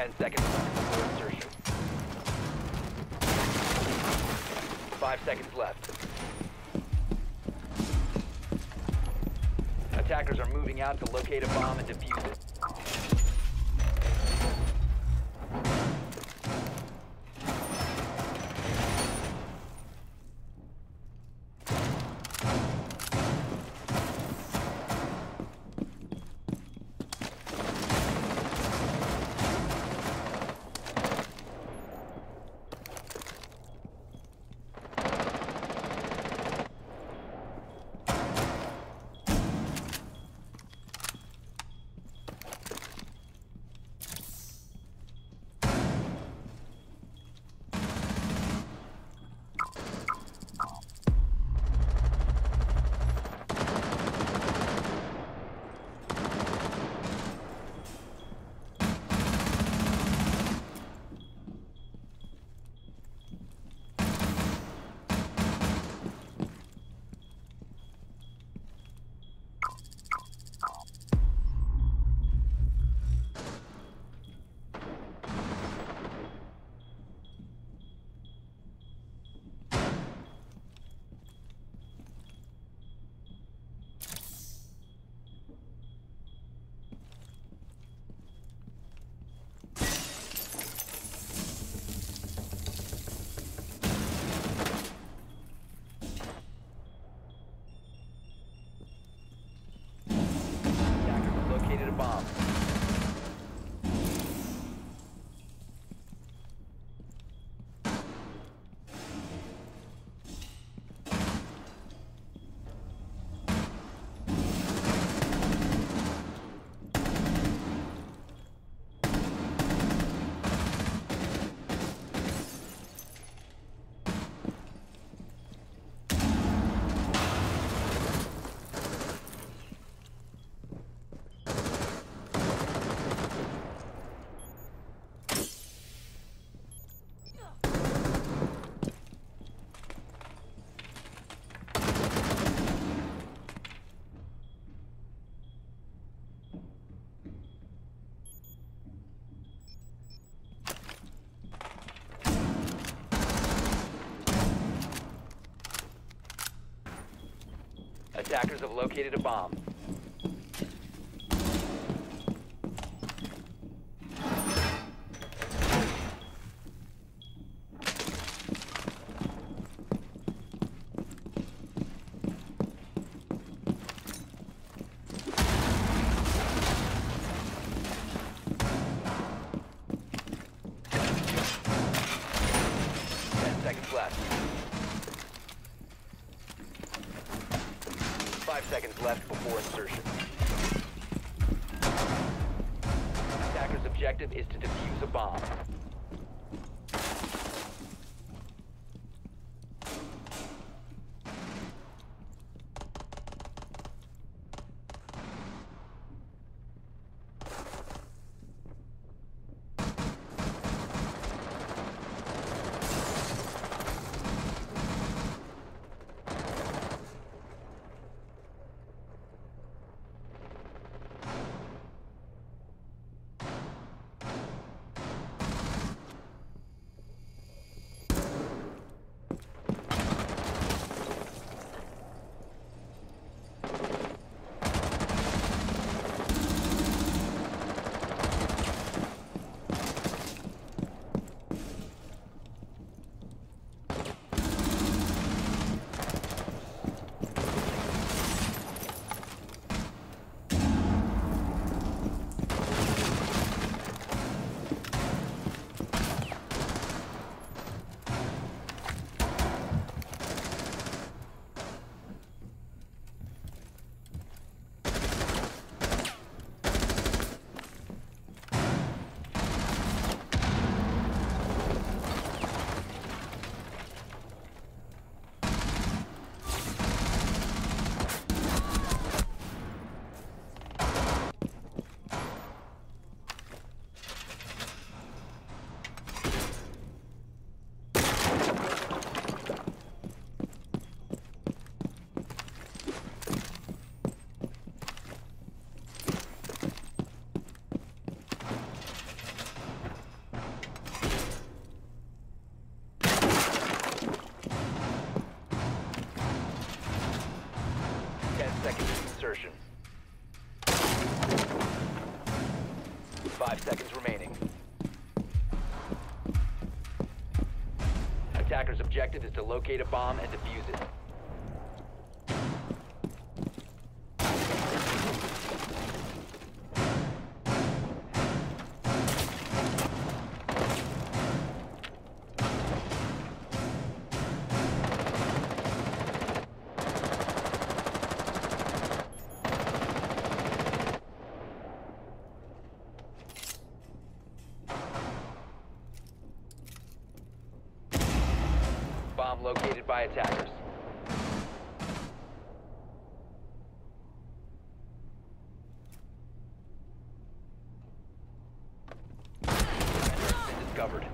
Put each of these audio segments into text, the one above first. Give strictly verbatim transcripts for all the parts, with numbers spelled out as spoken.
Ten seconds left before insertion. Five seconds left. Attackers are moving out to locate a bomb and defuse it. Attackers have located a bomb. Ten seconds left. Five seconds left before insertion. Attacker's objective is to defuse a bomb. attacker's objective is to locate a bomb and defuse it. Bomb located by attackers. Been discovered.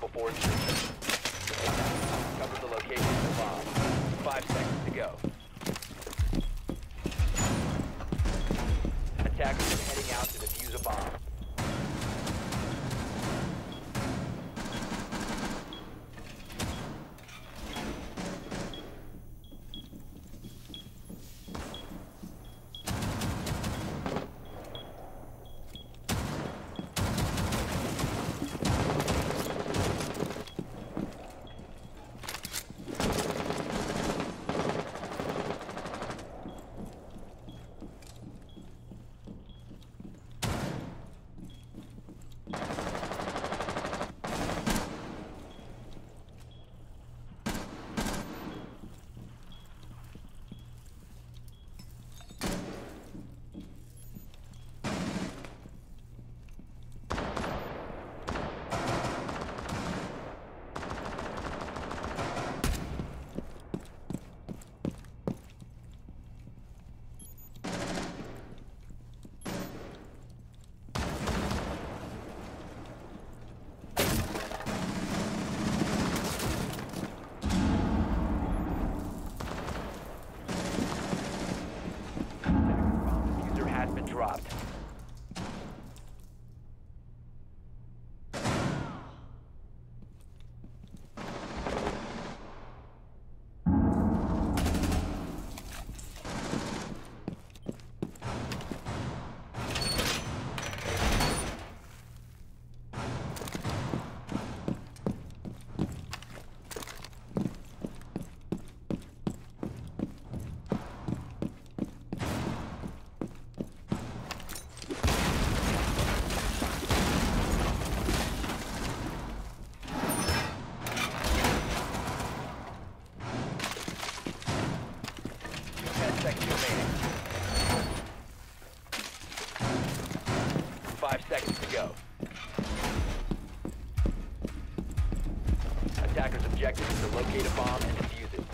Before insertion. Cover the location of the bomb. Five seconds to go. Attackers are heading out to defuse a bomb. seconds remaining. Five seconds to go. Attacker's objective is to locate a bomb and defuse it.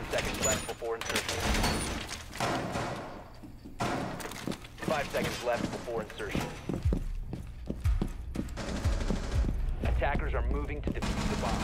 ten seconds left before insertion. Five seconds left before insertion. Attackers are moving to defuse the bomb.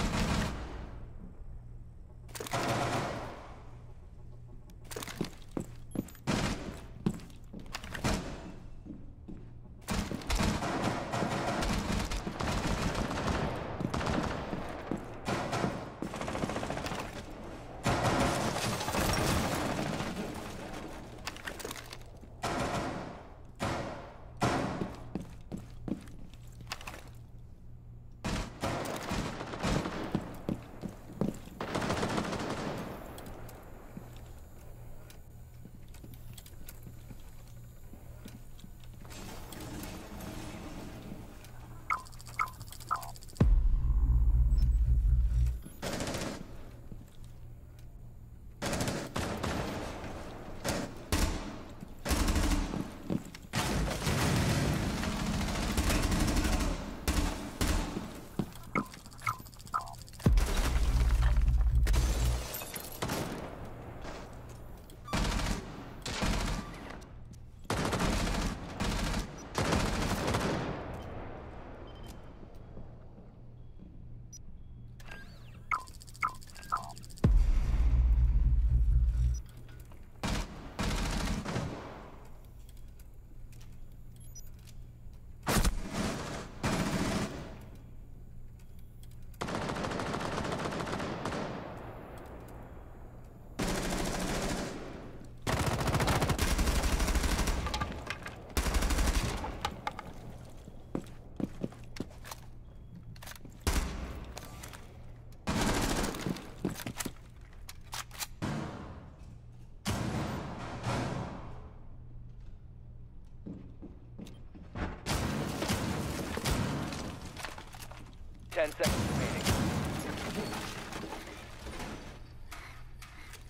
ten seconds remaining.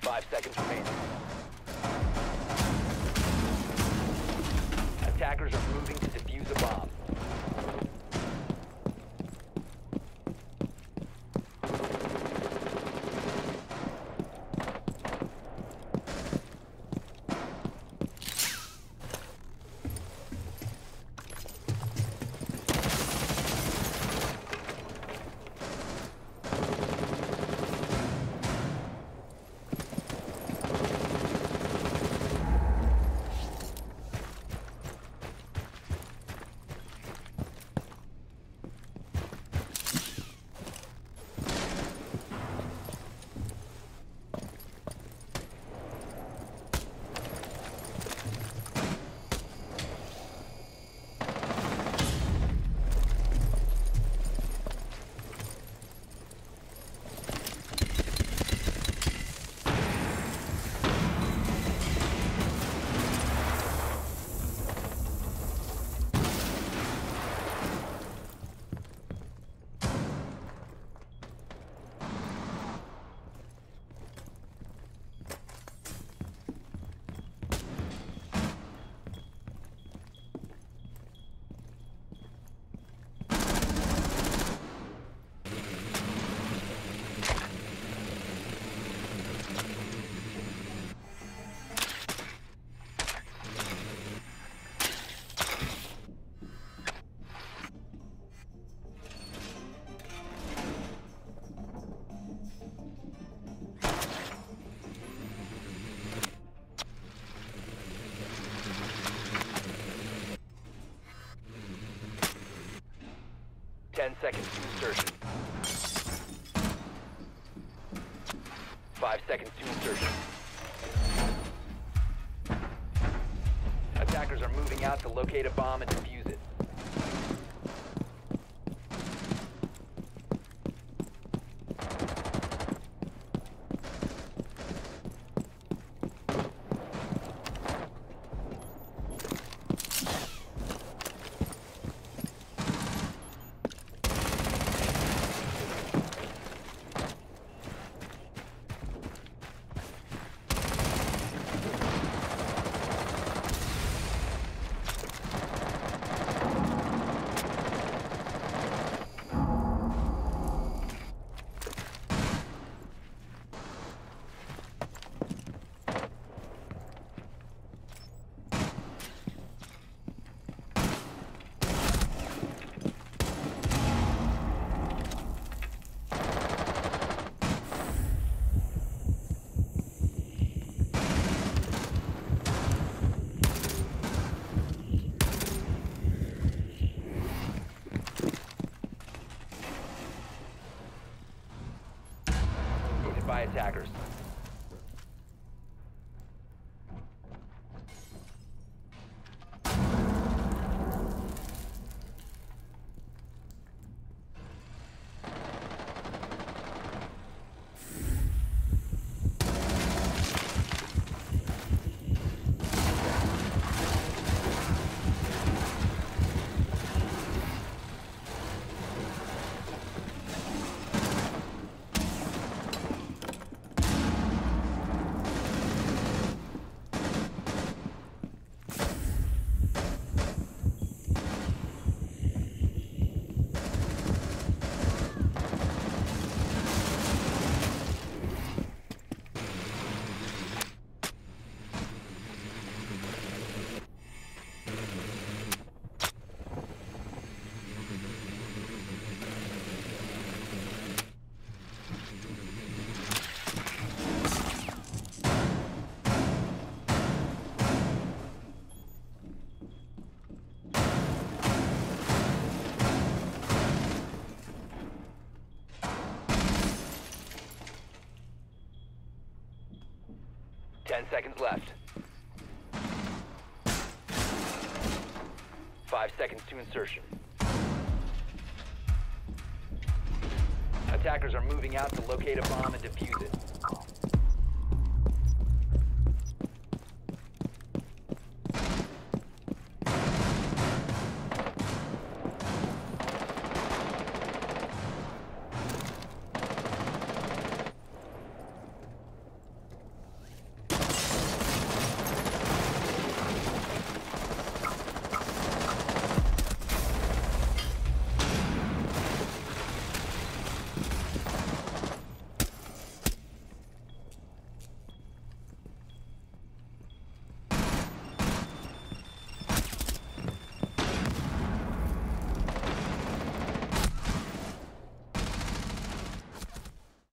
Five seconds remaining. Attackers are moving to defuse a bomb. ten seconds to insertion. five seconds to insertion. Attackers are moving out to locate a bomb and defuse it. By attackers. ten seconds left. Five seconds to insertion. Attackers are moving out to locate a bomb and defuse it.